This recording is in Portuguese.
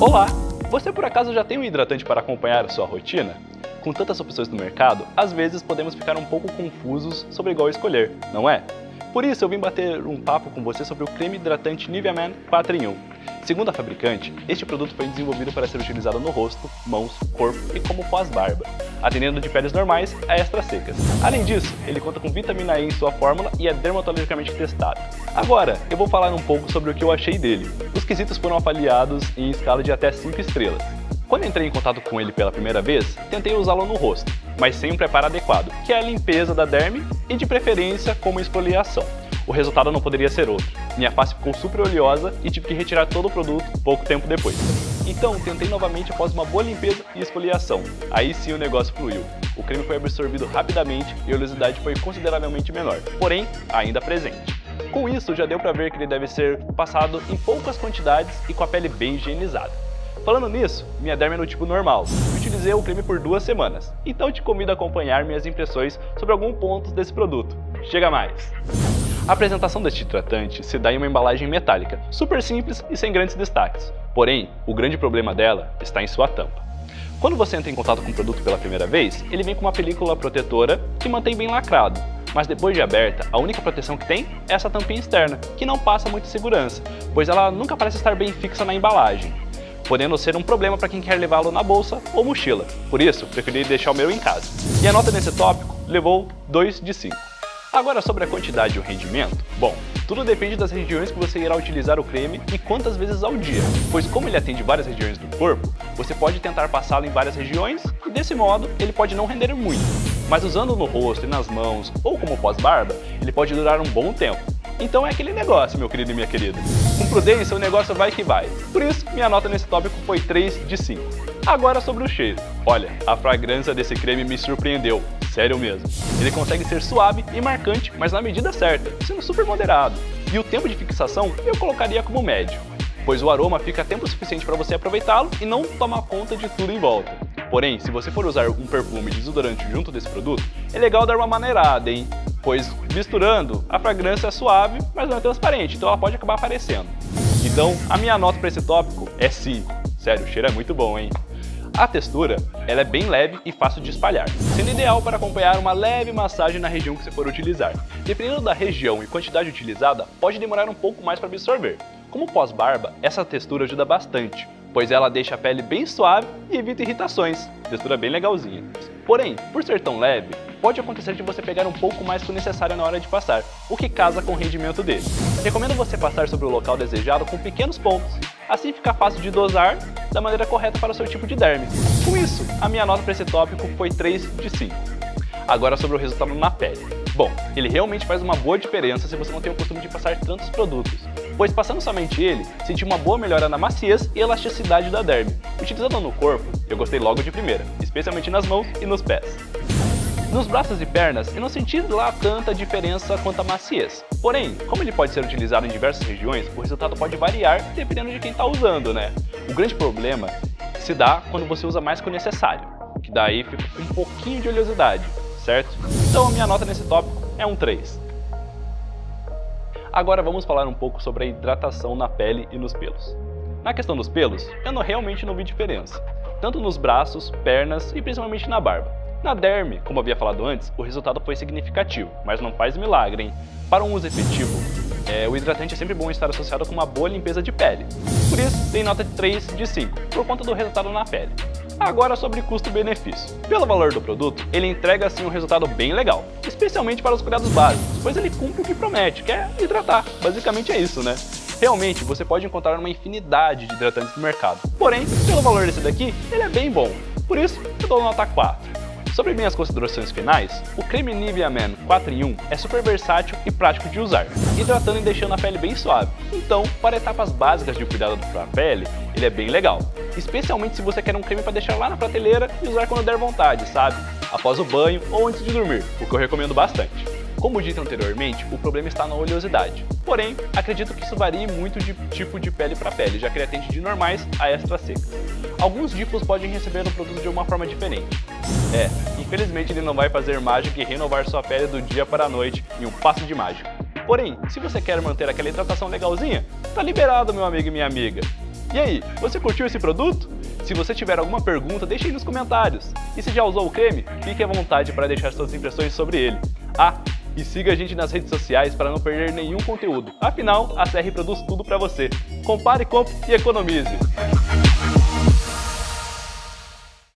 Olá! Você por acaso já tem um hidratante para acompanhar a sua rotina? Com tantas opções no mercado, às vezes podemos ficar um pouco confusos sobre qual escolher, não é? Por isso eu vim bater um papo com você sobre o creme hidratante Nivea Man 4 em 1. Segundo a fabricante, este produto foi desenvolvido para ser utilizado no rosto, mãos, corpo e como pós-barba, atendendo de peles normais a extras secas. Além disso, ele conta com vitamina E em sua fórmula e é dermatologicamente testado. Agora, eu vou falar um pouco sobre o que eu achei dele. Os quesitos foram avaliados em escala de até 5 estrelas. Quando entrei em contato com ele pela primeira vez, tentei usá-lo no rosto, mas sem um preparo adequado, que é a limpeza da derme e de preferência como esfoliação. O resultado não poderia ser outro. Minha face ficou super oleosa e tive que retirar todo o produto pouco tempo depois. Então tentei novamente após uma boa limpeza e esfoliação. Aí sim o negócio fluiu. O creme foi absorvido rapidamente e a oleosidade foi consideravelmente menor, porém ainda presente. Com isso já deu pra ver que ele deve ser passado em poucas quantidades e com a pele bem higienizada. Falando nisso, minha derme é no tipo normal. Utilizei o creme por 2 semanas, então te convido a acompanhar minhas impressões sobre alguns pontos desse produto. Chega mais! A apresentação deste hidratante se dá em uma embalagem metálica, super simples e sem grandes destaques. Porém, o grande problema dela está em sua tampa. Quando você entra em contato com o produto pela primeira vez, ele vem com uma película protetora que mantém bem lacrado. Mas depois de aberta, a única proteção que tem é essa tampinha externa, que não passa muita segurança, pois ela nunca parece estar bem fixa na embalagem, podendo ser um problema para quem quer levá-lo na bolsa ou mochila. Por isso, preferi deixar o meu em casa. E a nota nesse tópico levou 2 de 5. Agora sobre a quantidade e o rendimento, bom, tudo depende das regiões que você irá utilizar o creme e quantas vezes ao dia, pois como ele atende várias regiões do corpo, você pode tentar passá-lo em várias regiões e desse modo ele pode não render muito, mas usando no rosto e nas mãos ou como pós-barba, ele pode durar um bom tempo. Então é aquele negócio, meu querido e minha querida. Com prudência, o negócio vai que vai. Por isso, minha nota nesse tópico foi 3 de 5. Agora sobre o cheiro. Olha, a fragrância desse creme me surpreendeu. Sério mesmo. Ele consegue ser suave e marcante, mas na medida certa, sendo super moderado. E o tempo de fixação eu colocaria como médio, pois o aroma fica tempo suficiente para você aproveitá-lo e não tomar conta de tudo em volta. Porém, se você for usar um perfume desodorante junto desse produto, é legal dar uma maneirada, hein? Pois misturando, a fragrância é suave, mas não é transparente, então ela pode acabar aparecendo. Então, a minha nota para esse tópico é 5. Sério, o cheiro é muito bom, hein? A textura, ela é bem leve e fácil de espalhar, sendo ideal para acompanhar uma leve massagem na região que você for utilizar. Dependendo da região e quantidade utilizada, pode demorar um pouco mais para absorver. Como pós-barba, essa textura ajuda bastante, pois ela deixa a pele bem suave e evita irritações. Textura bem legalzinha. Porém, por ser tão leve, pode acontecer de você pegar um pouco mais que o necessário na hora de passar, o que casa com o rendimento dele. Recomendo você passar sobre o local desejado com pequenos pontos, assim fica fácil de dosar da maneira correta para o seu tipo de derme. Com isso, a minha nota para esse tópico foi 3 de 5. Agora sobre o resultado na pele. Bom, ele realmente faz uma boa diferença se você não tem o costume de passar tantos produtos, pois passando somente ele, senti uma boa melhora na maciez e elasticidade da derme. Utilizando no corpo, eu gostei logo de primeira, especialmente nas mãos e nos pés. Nos braços e pernas, eu não senti lá tanta diferença quanto a maciez. Porém, como ele pode ser utilizado em diversas regiões, o resultado pode variar dependendo de quem está usando, né? O grande problema se dá quando você usa mais que o necessário, que daí fica com um pouquinho de oleosidade, certo? Então a minha nota nesse tópico é um 3. Agora vamos falar um pouco sobre a hidratação na pele e nos pelos. Na questão dos pelos, eu realmente não vi diferença, tanto nos braços, pernas e principalmente na barba. Na derme, como havia falado antes, o resultado foi significativo, mas não faz milagre, hein? Para um uso efetivo, o hidratante é sempre bom estar associado com uma boa limpeza de pele. Por isso, tem nota de 3 de 5, por conta do resultado na pele. Agora sobre custo-benefício. Pelo valor do produto, ele entrega assim um resultado bem legal, especialmente para os cuidados básicos, pois ele cumpre o que promete, que é hidratar. Basicamente é isso, né? Realmente, você pode encontrar uma infinidade de hidratantes no mercado. Porém, pelo valor desse daqui, ele é bem bom. Por isso, eu dou nota 4. Sobre minhas considerações finais, o creme Nivea Man 4 em 1 é super versátil e prático de usar, hidratando e deixando a pele bem suave. Então, para etapas básicas de cuidado da pele, ele é bem legal. Especialmente se você quer um creme para deixar lá na prateleira e usar quando der vontade, sabe? Após o banho ou antes de dormir, o que eu recomendo bastante. Como dito anteriormente, o problema está na oleosidade. Porém, acredito que isso varie muito de tipo de pele para pele, já que ele atende de normais a extra secas. Alguns tipos podem receber o produto de uma forma diferente. Infelizmente ele não vai fazer mágica e renovar sua pele do dia para a noite em um passo de mágica. Porém, se você quer manter aquela hidratação legalzinha, tá liberado, meu amigo e minha amiga. E aí, você curtiu esse produto? Se você tiver alguma pergunta, deixe aí nos comentários. E se já usou o creme, fique à vontade para deixar suas impressões sobre ele. Ah, e siga a gente nas redes sociais para não perder nenhum conteúdo. Afinal, a CR produz tudo para você. Compare, compre e economize.